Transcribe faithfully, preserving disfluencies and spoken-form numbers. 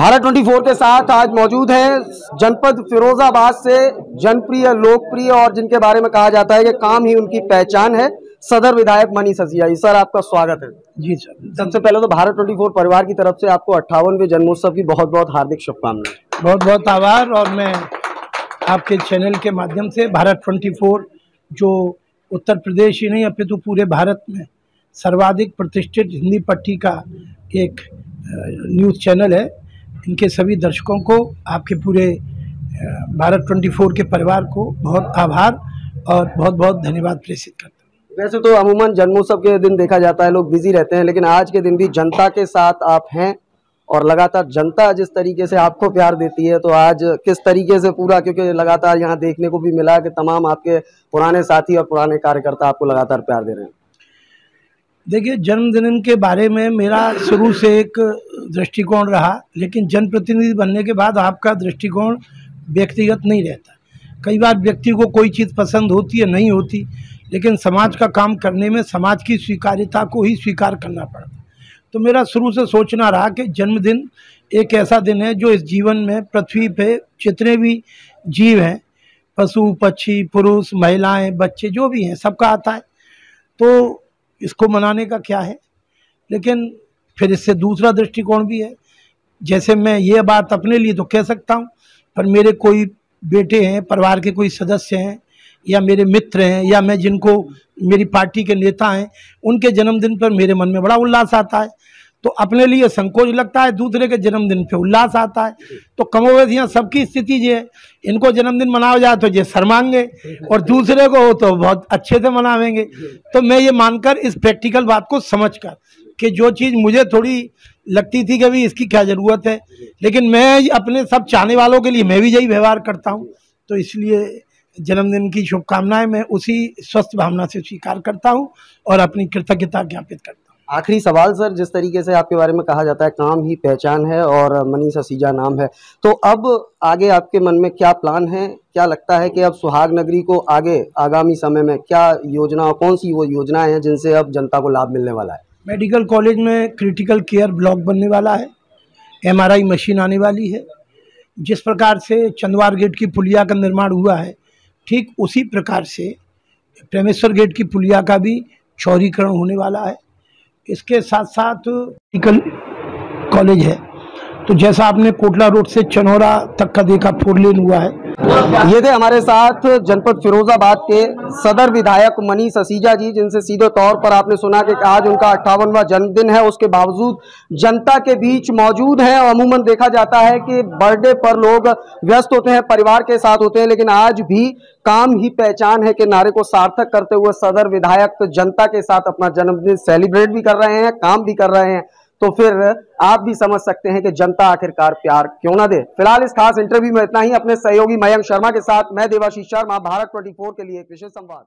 Bharat twenty four के साथ आज मौजूद है जनपद फिरोजाबाद से जनप्रिय, लोकप्रिय और जिनके बारे में कहा जाता है कि काम ही उनकी पहचान है, सदर विधायक मनीष असीजा जी। सर, आपका स्वागत है। जी सर, सबसे पहले तो भारत ट्वेंटी फोर परिवार की तरफ से आपको अट्ठावनवे जन्मोत्सव की बहुत बहुत हार्दिक शुभकामनाएं। बहुत बहुत आभार। और मैं आपके चैनल के माध्यम से भारत ट्वेंटी फोर जो उत्तर प्रदेश ही नहीं अपितु पूरे भारत में सर्वाधिक प्रतिष्ठित हिंदी पट्टी का एक न्यूज़ चैनल है, इनके सभी दर्शकों को, आपके पूरे भारत ट्वेंटी फोर के परिवार को बहुत आभार और बहुत बहुत धन्यवाद प्रेषित करता हूँ। वैसे तो अमूमन जन्मोत्सव के दिन देखा जाता है लोग बिजी रहते हैं, लेकिन आज के दिन भी जनता के साथ आप हैं और लगातार जनता जिस तरीके से आपको प्यार देती है, तो आज किस तरीके से पूरा, क्योंकि लगातार यहाँ देखने को भी मिला कि तमाम आपके पुराने साथी और पुराने कार्यकर्ता आपको लगातार प्यार दे रहे हैं। देखिए, जन्मदिन के बारे में मेरा शुरू से एक दृष्टिकोण रहा, लेकिन जनप्रतिनिधि बनने के बाद आपका दृष्टिकोण व्यक्तिगत नहीं रहता। कई बार व्यक्ति को कोई चीज़ पसंद होती है, नहीं होती, लेकिन समाज का काम करने में समाज की स्वीकार्यता को ही स्वीकार करना पड़ता। तो मेरा शुरू से सोचना रहा कि जन्मदिन एक ऐसा दिन है जो इस जीवन में, पृथ्वी पे जितने भी जीव हैं, पशु पक्षी, पुरुष महिलाएं, बच्चे जो भी हैं, सबका आता है, तो इसको मनाने का क्या है। लेकिन फिर इससे दूसरा दृष्टिकोण भी है, जैसे मैं ये बात अपने लिए तो कह सकता हूँ, पर मेरे कोई बेटे हैं, परिवार के कोई सदस्य हैं, या मेरे मित्र हैं, या मैं जिनको, मेरी पार्टी के नेता हैं, उनके जन्मदिन पर मेरे मन में बड़ा उल्लास आता है, तो अपने लिए संकोच लगता है, दूसरे के जन्मदिन पे उल्लास आता है। तो कमोबेश यहाँ सबकी स्थिति ये है, इनको जन्मदिन मनाया जाए तो ये शर्माएंगे और दूसरे को हो तो बहुत अच्छे से मनावेंगे। तो मैं ये मानकर, इस प्रैक्टिकल बात को समझकर कि जो चीज़ मुझे थोड़ी लगती थी कि अभी इसकी क्या ज़रूरत है, लेकिन मैं अपने सब चाहने वालों के लिए मैं भी यही व्यवहार करता हूँ, तो इसलिए जन्मदिन की शुभकामनाएं मैं उसी स्वस्थ भावना से स्वीकार करता हूं और अपनी कृतज्ञता ज्ञापित करता हूं। आखिरी सवाल सर, जिस तरीके से आपके बारे में कहा जाता है काम ही पहचान है और मनीष असीजा नाम है, तो अब आगे आपके मन में क्या प्लान है? क्या लगता है कि अब सुहाग नगरी को आगे आगामी समय में क्या योजना, कौन सी वो योजनाएं हैं जिनसे अब जनता को लाभ मिलने वाला है? मेडिकल कॉलेज में क्रिटिकल केयर ब्लॉक बनने वाला है, एम आर आई मशीन आने वाली है, जिस प्रकार से चंदवार गेट की पुलिया का निर्माण हुआ है, ठीक उसी प्रकार से प्रेमेश्वर गेट की पुलिया का भी चौड़ीकरण होने वाला है। इसके साथ साथ मेडिकल कॉलेज है, तो जैसा आपने कोटला रोड से चनौरा तक का देखा, फोर लेन हुआ है। ये थे हमारे साथ जनपद फिरोजाबाद के सदर विधायक मनीष असीजा जी, जिनसे सीधे तौर पर आपने सुना कि आज उनका अट्ठावनवा जन्मदिन है, उसके बावजूद जनता के बीच मौजूद हैं। अमूमन देखा जाता है कि बर्थडे पर लोग व्यस्त होते हैं, परिवार के साथ होते हैं, लेकिन आज भी काम ही पहचान है के नारे को सार्थक करते हुए सदर विधायक तो जनता के साथ अपना जन्मदिन सेलिब्रेट भी कर रहे हैं, काम भी कर रहे हैं। तो फिर आप भी समझ सकते हैं कि जनता आखिरकार प्यार क्यों ना दे। फिलहाल इस खास इंटरव्यू में इतना ही। अपने सहयोगी मयंक शर्मा के साथ मैं देवाशीष शर्मा, भारत ट्वेंटी फोर के लिए एक विशेष संवाद।